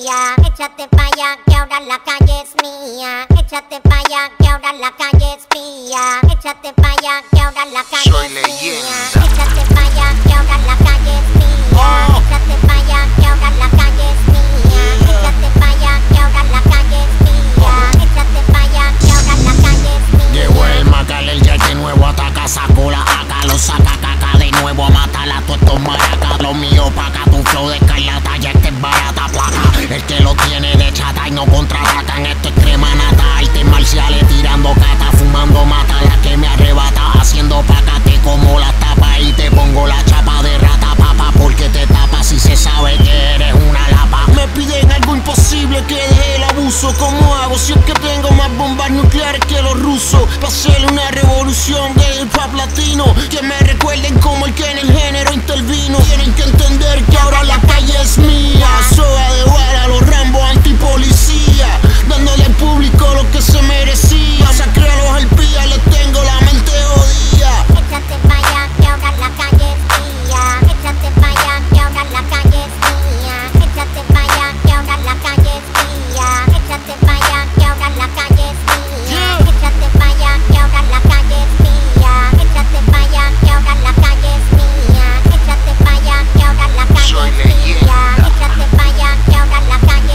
día. Échate pa' allá que ahora la calle es mía. Échate pa' allá que ahora la calle es mía. Échate pa' allá que ahora la calle es mía. Échate pa' allá que ahora la calle es mía. Échate pa' allá que ahora la calle es mía. Échate pa' allá que ahora la calle es mía. Échate pa' allá que ahora la calle es mía. Llegó el Macal, el jet de nuevo ataca, sacula, acá lo saca, caca de nuevo, mátala, tú estos maracas, lo mío pa' acá, tu flow de escarlata, ya este es barata, placa. El que lo tiene de chata y no contraatacan, esto es crema nata, artes marciales tirando cata, fumando mata, la que me arrebata, haciendo paca, te como la tapa y te pongo la chapa de rata, papa, porque te tapas si se sabe que eres una lapa. Me piden algo imposible que deje el abuso, ¿cómo hago? Si es que tengo más bombas nucleares que los rusos, pa' hacer una revolución de hip hop latino, que me recuerden como el que en el género intervino. Tienen que entender que ahora la calle es mía, soga de bala, los Rambo antipolicía, dándole al público lo que se merecía. Masacré a los alpías, les tengo la mente jodida. Échate pa' allá que ahora la calle es mía. Échate pa' allá que ahora la calle es mía. Échate pa' allá que ahora la calle es mía. Échate pa' allá que ahora la calle es mía. Échate pa' allá que ahora la calle es mía. Échate pa' allá que ahora la calle es mía. Échate pa' allá que ahora la calle es mía. Échate pa' allá que ahora la calle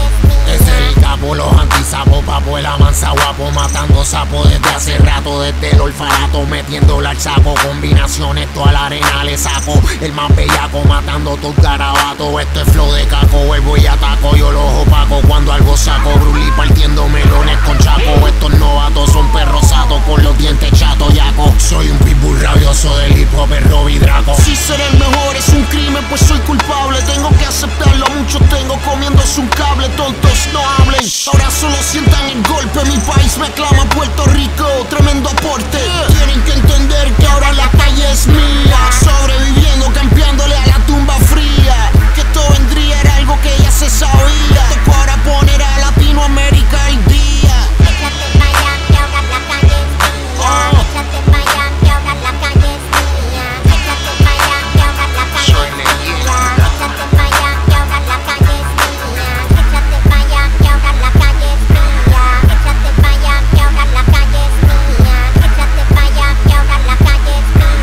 es mía. Es el capo, los antisapos, papo, el amansa guapo, matando sapos desde hace rato, desde el orfanato, metiéndole al saco, combinaciones, toda la arena le saco, el más bellaco, matando tus garabatos, esto es flow de caco, vuelvo y ataco, yo los opaco, cuando algo saco, brulí partiendo melones con chaco, estos novatos son perros satos, con los dientes chatos, yaco, soy un pitbull rabioso del hip hop, el Robbie Draco. Si ser el mejor es un crimen, pues soy culpable, tengo que aceptarlo, muchos tengo comiéndose un cable, tontos no hablen, ahora solo sientan el golpe, mi país me clama Puerto Rico, tremendo aporte. Tienen que entender que ahora la calle es mía, sobreviviendo, campeándole a la tumba fría, que esto vendría era algo que ya se sabía, tocó ahora poner a Latinoamérica al día. Échate pa' allá que ahora la calle es mía. Échate pa' allá que ahora la calle es mía. Échate pa' allá que ahora la calle es mía. Échate pa' allá que ahora la calle es mía. Échate pa' allá que ahora la calle es mía. Échate pa' allá que ahora la calle es mía. Échate pa' allá que ahora la calle es mía.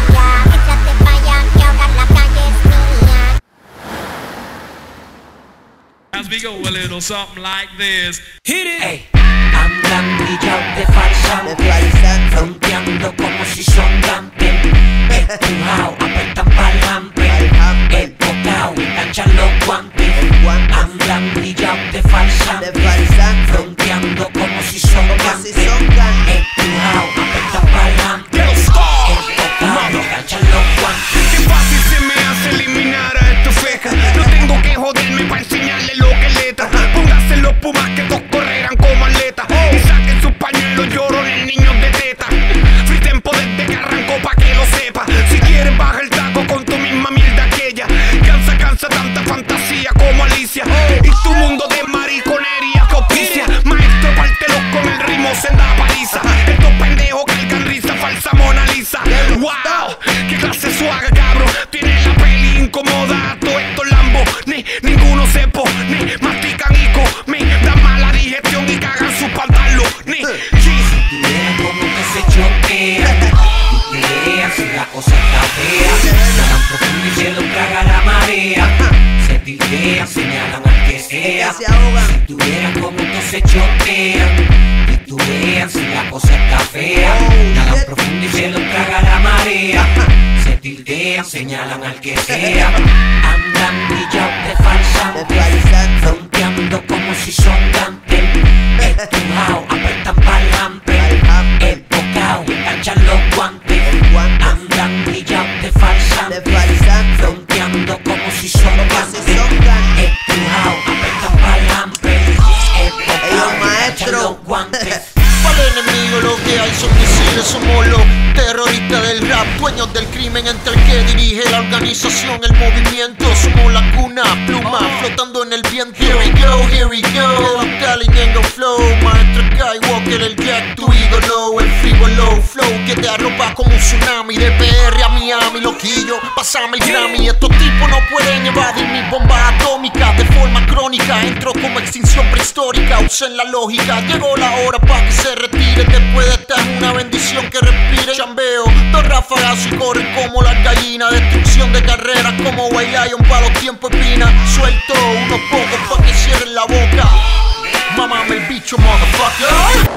Échate pa' allá que ahora la calle es mía. As we go a little something like this. Hit it! Hey. Ambrillado de falsante, rompeando como si son campeón. Empujao, apretan pa'l hambre, el bocao y tachan los guantes. Ambrillado de falsante, rompeando como si son campeón. Empujao, apretan pa'l hambre, el bocao y tachan los guantes. Qué fácil se me hace eliminar a estos fejas, no tengo que joderme pa' enseñarle lo que le trae. Pónganse los pumas que todos correrán como atletas. Y tu mundo de mariconería que auspicia Maestro, pártelos con el ritmo, senda paliza. Estos pendejos cargan risa, falsa Mona Lisa. Wow, qué clase suaga, cabrón. Tienes la peli incomoda, todos estos lambos. Ninguno se pone, mastican y comen, dan mala digestión y cagan sus pantalones. Mira cómo que se choquea, mira si la cosa está fea. Tan profundo y se lo traga la marea. Señalan al que sea, se ahogan. Si tú vieras como esto se choquea, y tú veas si la cosa está fea, nadan profundo y se lo traga la marea. Se tildean, señalan al que sea. Andan brillados de falsantes, fronteando como si son Dante. Estujados, apretan pa'lante, el bocao y tachan los guantes. Andan brillados de falsantes, fronteando como si son Dante. Para el enemigo lo que hay son misiles, somos los terroristas del rap. dueños del crimen entre el que dirige la organización, el movimiento. Somos la cuna, pluma flotando en el viento. Here we go, el Cali Nengo Flow, Maestro Skywalker, el Jack, tu ídolo, el frigolo flow que te arropa como un tsunami de PR a Miami, loquillo, pásame el Grammy. Estos tipos no pueden evadir mis bombas atómicas de forma crónica. Entro como extinción prehistórica, usen la lógica. Llegó la hora para que se retire, después de esta es una bendición que respire. Chambeo, dos ráfagas y corren como las gallinas. Destrucción de carreras como White Lion para los tiempos pina. Suelto unos pocos para que cierren la boca. Mamá, me el bicho, motherfucker.